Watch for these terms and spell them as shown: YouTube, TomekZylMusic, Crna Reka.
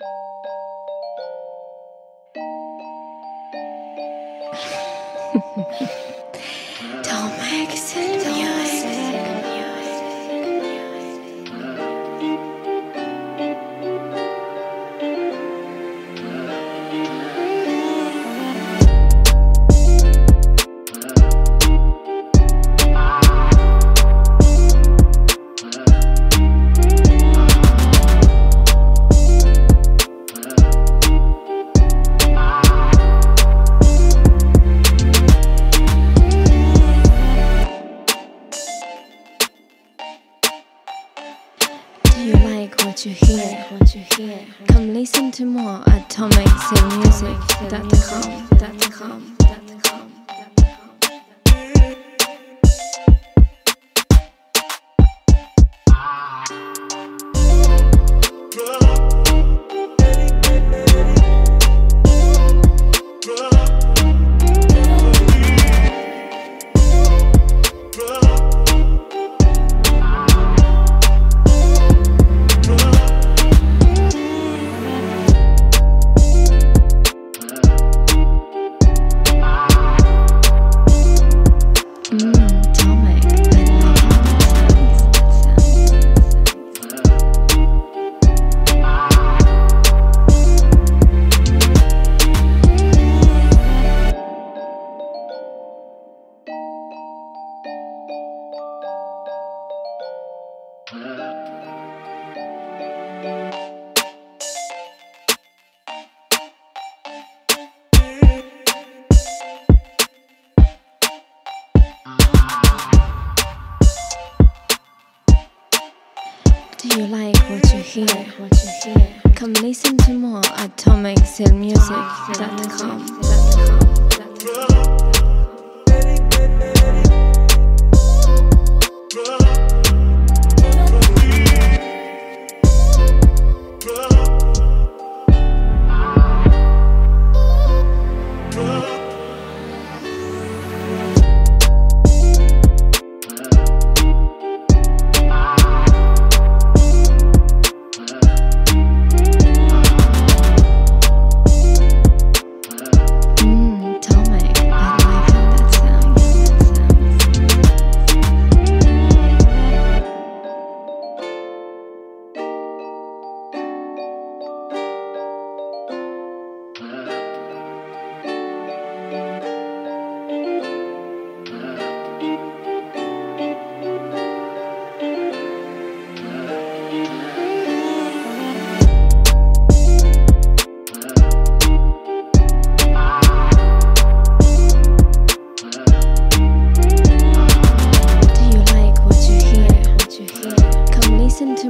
You like what you hear? Come listen to more at TomekZylMusic.com. Do you like what you hear? Come listen to more at TomekZylMusic.com. Listen to